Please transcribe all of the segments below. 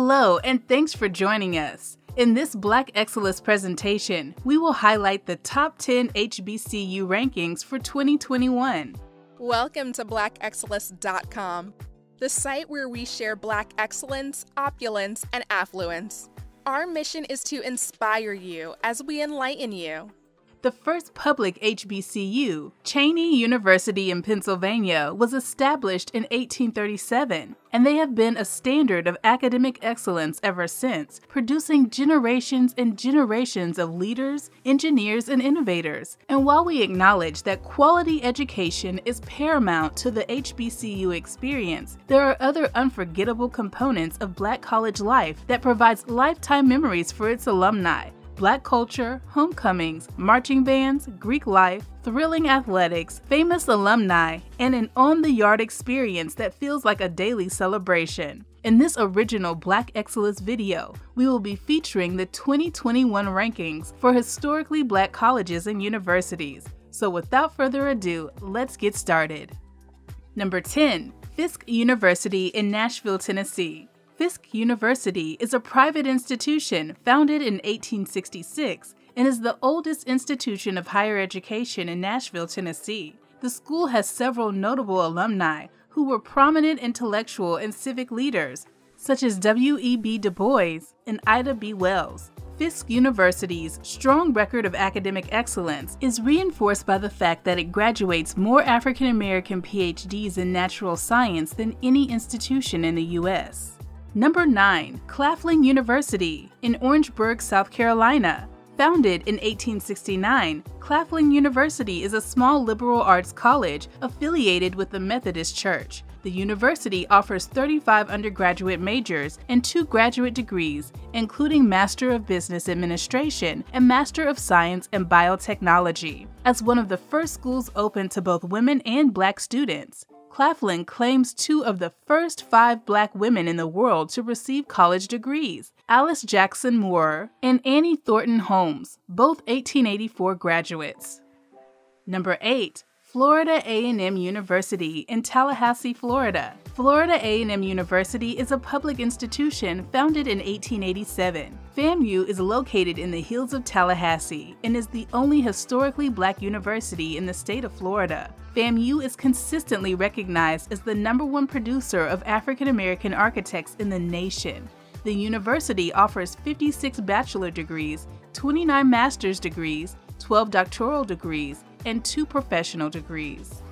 Hello, and thanks for joining us. In this Black Excellence presentation, we will highlight the top 10 HBCU rankings for 2021. Welcome to BlackExcellence.com, the site where we share Black excellence, opulence, and affluence. Our mission is to inspire you as we enlighten you. The first public HBCU, Cheney University in Pennsylvania, was established in 1837, and they have been a standard of academic excellence ever since, producing generations and generations of leaders, engineers, and innovators. And while we acknowledge that quality education is paramount to the HBCU experience, there are other unforgettable components of Black college life that provides lifetime memories for its alumni. Black culture, homecomings, marching bands, Greek life, thrilling athletics, famous alumni, and an on-the-yard experience that feels like a daily celebration. In this original Black Excellence video, we will be featuring the 2021 rankings for historically Black colleges and universities. So without further ado, let's get started. Number 10, Fisk University in Nashville, Tennessee. Fisk University is a private institution founded in 1866 and is the oldest institution of higher education in Nashville, Tennessee. The school has several notable alumni who were prominent intellectual and civic leaders, such as W.E.B. Du Bois and Ida B. Wells. Fisk University's strong record of academic excellence is reinforced by the fact that it graduates more African American PhDs in natural science than any institution in the U.S. Number 9. Claflin University in Orangeburg, South Carolina. Founded in 1869, Claflin University is a small liberal arts college affiliated with the Methodist Church. The university offers 35 undergraduate majors and 2 graduate degrees, including Master of Business Administration and Master of Science in Biotechnology. As one of the first schools open to both women and Black students, Claflin claims 2 of the first 5 Black women in the world to receive college degrees, Alice Jackson Moore and Annie Thornton Holmes, both 1884 graduates. Number 8. Florida A&M University in Tallahassee, Florida. Florida A&M University is a public institution founded in 1887. FAMU is located in the hills of Tallahassee and is the only historically Black university in the state of Florida. FAMU is consistently recognized as the #1 producer of African American architects in the nation. The university offers 56 bachelor degrees, 29 master's degrees, 12 doctoral degrees, and 2 professional degrees.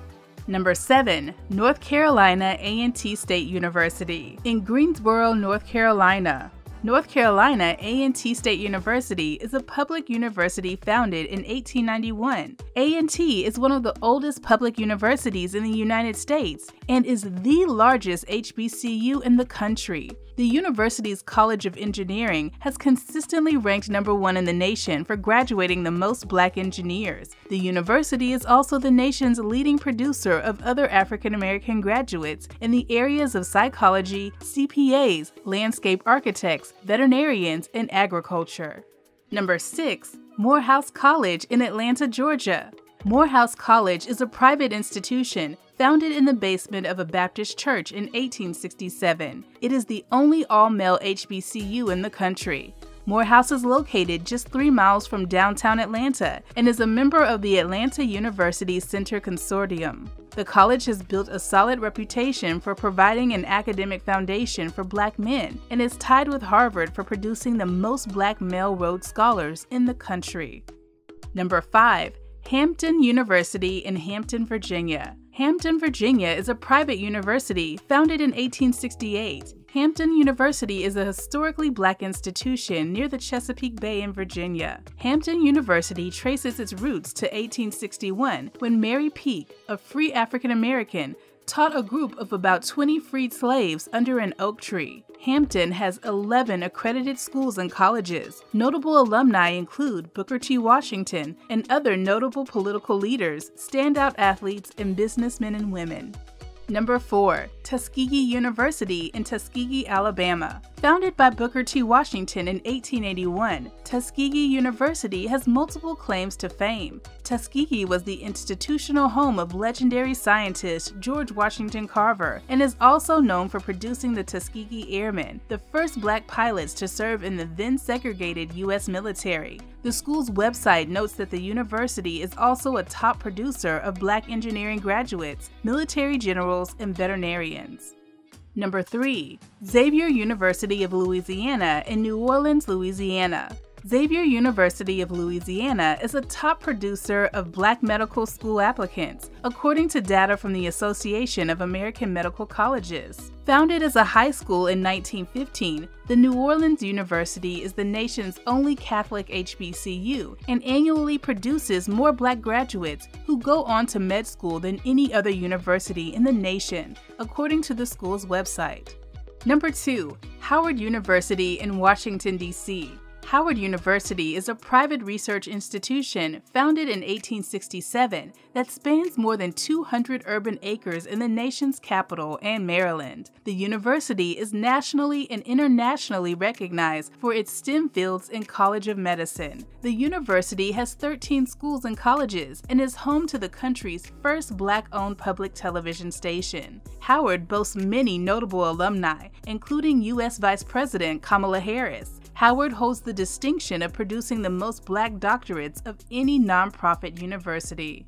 Number 7. North Carolina A&T State University in Greensboro, North Carolina. North Carolina A&T State University is a public university founded in 1891. A&T is one of the oldest public universities in the United States and is the largest HBCU in the country. The university's College of Engineering has consistently ranked #1 in the nation for graduating the most Black engineers. The university is also the nation's leading producer of other African American graduates in the areas of psychology, CPAs, landscape architects, veterinarians, and agriculture. Number 6. Morehouse College in Atlanta, Georgia. Morehouse College is a private institution founded in the basement of a Baptist church in 1867. It is the only all-male HBCU in the country. Morehouse is located just 3 miles from downtown Atlanta and is a member of the Atlanta University Center Consortium. The college has built a solid reputation for providing an academic foundation for Black men and is tied with Harvard for producing the most Black male Rhodes Scholars in the country. Number 5. Hampton University in Hampton, Virginia. Hampton, Virginia is a private university founded in 1868. Hampton University is a historically Black institution near the Chesapeake Bay in Virginia. Hampton University traces its roots to 1861 when Mary Peake, a free African American, taught a group of about 20 freed slaves under an oak tree. Hampton has 11 accredited schools and colleges. Notable alumni include Booker T. Washington and other notable political leaders, standout athletes, and businessmen and women. Number 4. Tuskegee University in Tuskegee, Alabama. Founded by Booker T. Washington in 1881, Tuskegee University has multiple claims to fame. Tuskegee was the institutional home of legendary scientist George Washington Carver and is also known for producing the Tuskegee Airmen, the first black pilots to serve in the then-segregated U.S. military. The school's website notes that the university is also a top producer of black engineering graduates, military generals, and veterinarians. Number 3. Xavier University of Louisiana in New Orleans, Louisiana. Xavier University of Louisiana is a top producer of black medical school applicants, according to data from the Association of American Medical Colleges. Founded as a high school in 1915, the New Orleans University is the nation's only Catholic HBCU and annually produces more black graduates who go on to med school than any other university in the nation, according to the school's website. Number 2. Howard University in Washington, D.C. Howard University is a private research institution founded in 1867 that spans more than 200 urban acres in the nation's capital and Maryland. The university is nationally and internationally recognized for its STEM fields and College of Medicine. The university has 13 schools and colleges and is home to the country's first black-owned public television station. Howard boasts many notable alumni, including U.S. Vice President Kamala Harris. Howard holds the distinction of producing the most black doctorates of any nonprofit university.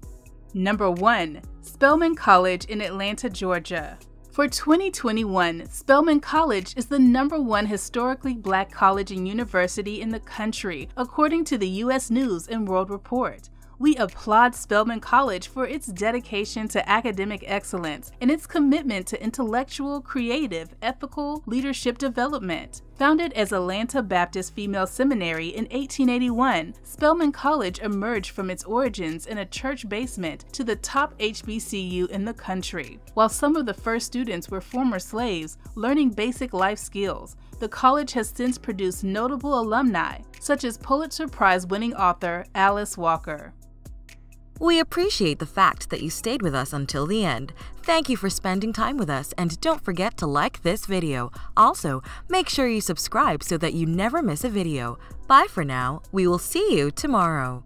Number 1. Spelman College in Atlanta, Georgia. For 2021, Spelman College is the #1 historically black college and university in the country, according to the U.S. News and World Report. We applaud Spelman College for its dedication to academic excellence and its commitment to intellectual, creative, ethical leadership development. Founded as Atlanta Baptist Female Seminary in 1881, Spelman College emerged from its origins in a church basement to the top HBCU in the country. While some of the first students were former slaves learning basic life skills, the college has since produced notable alumni, such as Pulitzer Prize-winning author Alice Walker. We appreciate the fact that you stayed with us until the end. Thank you for spending time with us, and don't forget to like this video. Also, make sure you subscribe so that you never miss a video. Bye for now. We will see you tomorrow.